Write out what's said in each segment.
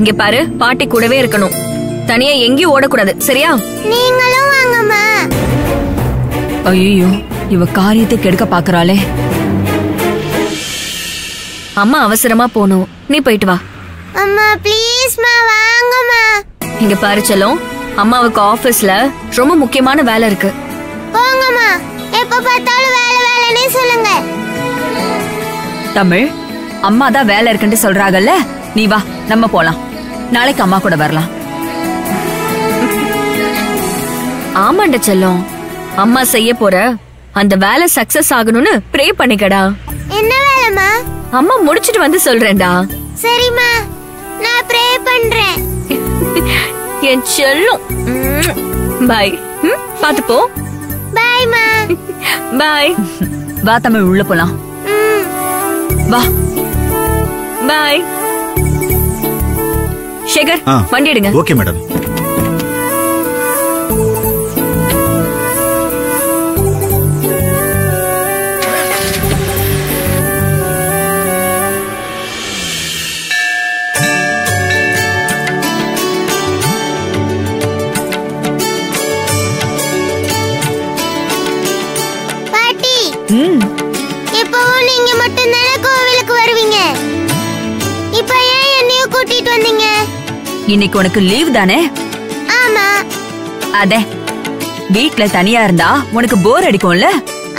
இங்க பாரு, பாட்டி கூடவே இருக்கணும். தனியா எங்கேயும் ஓடக்கூடாது, சரியா? நீங்களும் வாங்கம்மா. ஐயோ, இவ காரியத்தை கெடுக்க பாக்குறாளே. அம்மா அவசரமா போனும், நீ போயிட்டு வா. அம்மா ப்ளீஸ் மா, வாங்கம்மா. இங்க பாரு செல்லம், அம்மாவுக்கு ஆபீஸ்ல ரொம்ப முக்கியமான வேலை இருக்கு. போங்கம்மா, எப்ப பார்த்தாலும் வேலை வேலைனே சொல்லுங்க. தமிழ், அம்மா தான் வேலை இருக்குன்னு சொல்றாங்கல்ல, நீ வா, நம்ம போலாம். நாளைக்கு அம்மா கூட வரலாம். ஆமாண்ட செல்லம், அம்மா செய்ய போற அந்த வேலை சக்சஸ் ஆகணும்னு ப்ரே பண்ணிக்கடா. என்ன வேலைமா? அம்மா முடிச்சிட்டு வந்து சொல்றேன்டா. சரிமா, நான் ப்ரே பண்றேன். என் செல்லம், பை. பாத்து போ. பை மா. பை. வா தமிழ், உள்ள போலாம். வா. பை. சேகர், வண்டி எடுங்க. Okay madam. இன்னைக்கு உனக்கு லீவ் தானே? ஆமா. அதே வீட்ல தனியா இருந்தா உனக்கு போர் அடிக்கும்ல?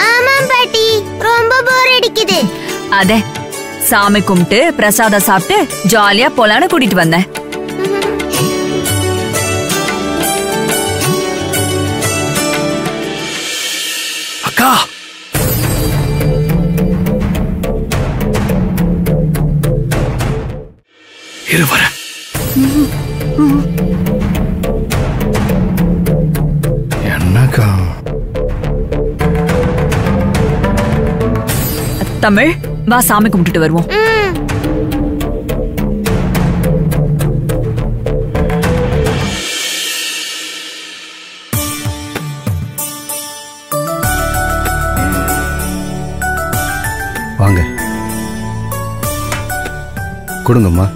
ஆமா பாட்டி, ரொம்ப போர் அடிக்குது. அதே சாமி கும்பிட்டு பிரசாத சாப்பிட்டு ஜாலியா போலான்னு கூட்டிட்டு வந்தேன். அக்கா, இருவர என்னக்கா? தமிழ் வா, சாமி கும்பிட்டுட்டு வருவோம். வாங்க, கொடுங்கம்மா.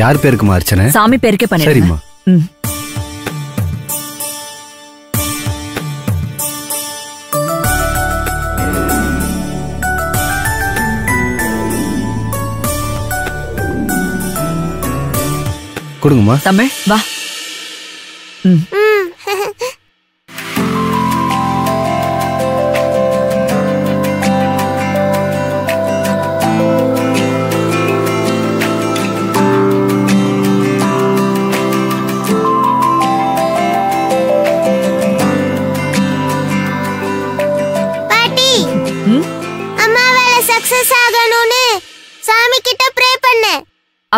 யார் பேருக்குமா அர்ச்சனை? சாமி பேருக்கே பண்ணு. சரிம்மா. கொடுங்கம்மா. தமிழ் வா.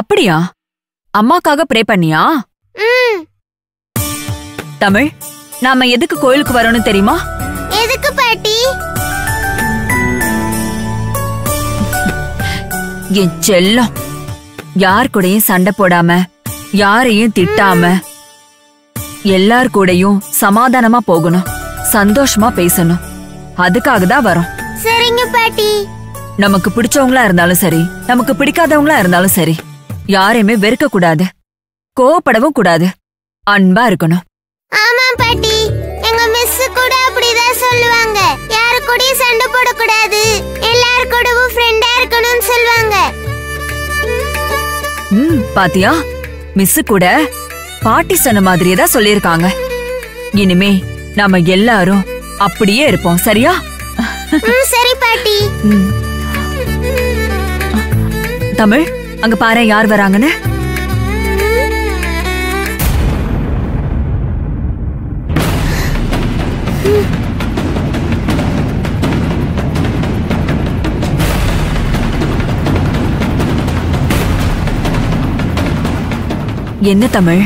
அப்படியா? அம்மாக்காக ப்ரே பண்ணியா? தமிழ், நாம எதுக்கு கோயிலுக்கு வரணும் தெரியுமா? எதுக்கு பாட்டி? என் செல்லம், யார் கூடயும் சண்டை போடாம யாரையும் திட்டாம எல்லார் கூடயும் சமாதானமா போகணும், சந்தோஷமா பேசணும். அதுக்காக தான் வரோம். சரிங்க பாட்டி. நமக்கு பிடிச்சவங்களா இருந்தாலும் சரி, நமக்கு பிடிக்காதவங்களா இருந்தாலும் சரி, யாரையுமே வெறுக்க கூடாது, கோவப்படவும் கூடாது, அன்பா இருக்கணும். ஆமா பாட்டி, எங்க மிஸ் கூட அப்படிதான் சொல்லுவாங்க. யாரு கூடயும் சண்டை போடக்கூடாது, எல்லார் கூடவும் ஃப்ரெண்டா இருக்கணும்னு சொல்வாங்க. பாத்தியா, மிஸ் கூட பாட்டி சொன்ன மாதிரியே தான் சொல்லிருக்காங்க. இனிமே நாம எல்லாரும் அப்படியே இருப்போம், சரியா? சரி பாட்டி. தமிழ், அங்க பாரு யார் வராங்கன்னு. என்ன தமிழ்,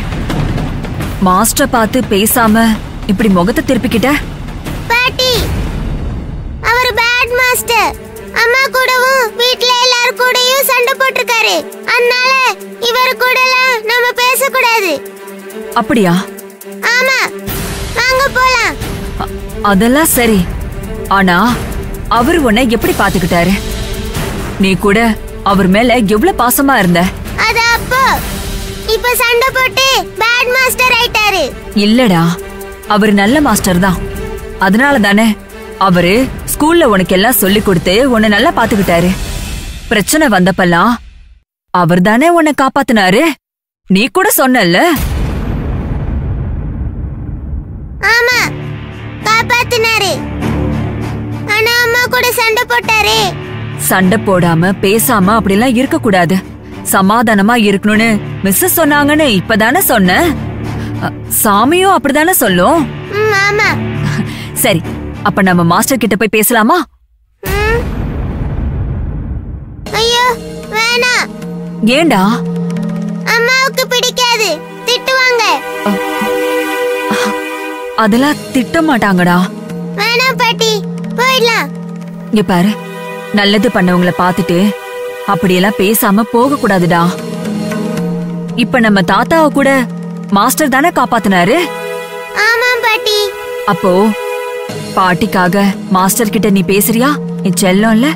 மாஸ்டர் பார்த்து பேசாம இப்படி முகத்தை திருப்பிக்கிட்ட? பாட்டி, அவர் பேட் மாஸ்டர். அம்மா கூடவும் வீட்ல எல்லாரும் கூடயும் சண்டை போட்டுருக்காரு. அதனால இவர் கூடலாம் நம்ம பேசக்கூடாது. அப்படியா? ஆமா, வாங்க போலாம். அதெல்லாம் சரி, ஆனா அவர் உன்னை எப்படி பாத்துக்கிட்டாரு? நீ கூட அவர் மேல எவ்வளவு பாசமா இருந்த? அது அப்போ இப்ப சண்டை போட்டு பேட் மாஸ்டர் ஆயிட்டாரு. இல்லடா, அவர் நல்ல மாஸ்டர் தான். அதனால தானே அவரு ஸ்கூல்ல உனக்கு எல்லாம் சொல்லி கொடுத்து உன்னை நல்லா பாத்துக்கிட்டாரு. பிரச்சனை வந்தப்பெல்லாம் அவர் தானே உன்னை காப்பாத்தினாரு. நீ கூட சொன்னல்ல. ஆமா காப்பாத்தினாரு, ஆனா அம்மா கூட சண்டை போட்டாரே. சண்டை போடாம பேசாம அப்படிலாம் இருக்க கூடாது, சமாதானமா இருக்கணும்னு மிஸ் சொன்னாங்கன்னு இப்பதானே சொன்ன. சாமியும் அப்படிதானே சொல்லும். சரி, அப்ப நம்ம மாஸ்டர் கிட்ட போய் பேசலாமா? ஐயோ வேணா. ஏண்டா? அம்மாவுக்கு பிடிக்காது, திட்டுவாங்க. அதெல்லாம் திட்ட மாட்டாங்கடா. வேணா பாட்டி, போயிடலாம். இங்க பாரு, நல்லது பண்ணவங்கள பாத்துட்டு அப்படியெல்லாம் பேசாம போக கூடாதுடா. இப்ப நம்ம தாத்தாவை கூட மாஸ்டர் தானே காப்பாத்தினாரு. ஆமா பாட்டி. அப்போ பாட்டிக்காக மாஸ்டர் கிட்ட நீ பேசுறியா? என் செல்லம்ல.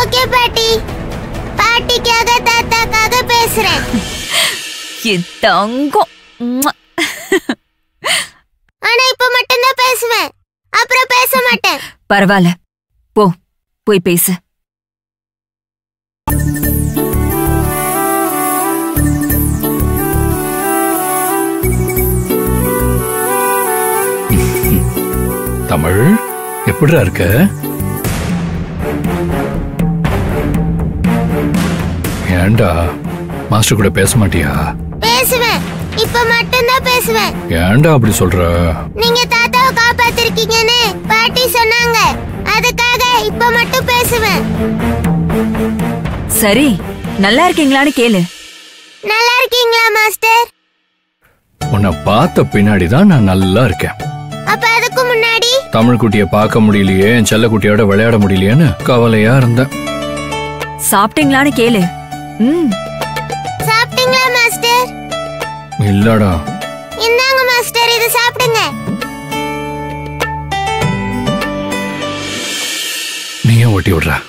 ஓகே பாட்டி, பாட்டிக்காக தாத்தாக்காக பேசுறேன். என் தங்கம். ஆனா இப்ப மட்டும்தான் பேசுவேன், அப்புறம் பேச மாட்டேன். பரவாயில்ல, போ போய் பேசு. தமிழ் எப்படிடா இருக்க? ஏண்டா மாஸ்டர் கூட பேச மாட்டியா? பேசுவேன், இப்ப மட்டும்தான் பேசுவேன். ஏண்டா அப்படி சொல்ற? நீங்க தாத்தாவை காப்பாத்திருக்கீங்கன்னு பாட்டி சொன்னாங்க, அதுக்காக இப்ப மட்டும் பேசுவேன். சரி, நல்லா இருக்கீங்களான்னு கேளு. நல்லா இருக்கீங்களா மாஸ்டர்? உன்னை பார்த்த பின்னாடி தான் நான் நல்லா இருக்கேன். அப்ப அதுக்கு முன்னாடி தமிழ் குட்டியை பார்க்க முடியலையே, செல்ல குட்டியோட விளையாட முடியலையேன்னு கவலையா இருந்தேன். சாப்பிட்டீங்களான்னு கேளு. சாப்பிட்டீங்களா மாஸ்டர்? இல்லடா. இந்தாங்க மாஸ்டர், இது சாப்பிடுங்க. நீயே ஓட்டி விடுற.